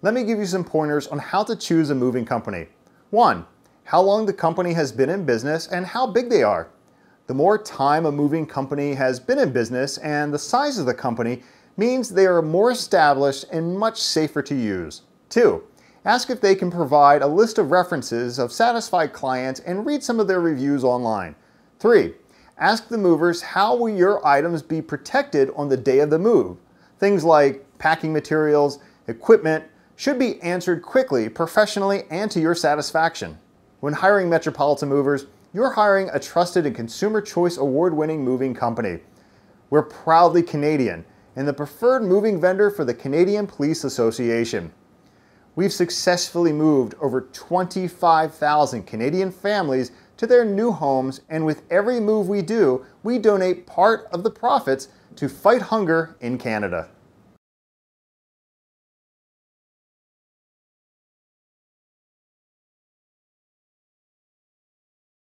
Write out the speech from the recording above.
Let me give you some pointers on how to choose a moving company. 1. How long the company has been in business and how big they are. The more time a moving company has been in business and the size of the company means they are more established and much safer to use. 2. Ask if they can provide a list of references of satisfied clients and read some of their reviews online. 3. Ask the movers, how will your items be protected on the day of the move? Things like packing materials, equipment, should be answered quickly, professionally, and to your satisfaction. When hiring Metropolitan Movers, you're hiring a trusted and Consumer Choice award-winning moving company. We're proudly Canadian and the preferred moving vendor for the Canadian Police Association. We've successfully moved over 25,000 Canadian families to their new homes, and with every move we do, we donate part of the profits to fight hunger in Canada.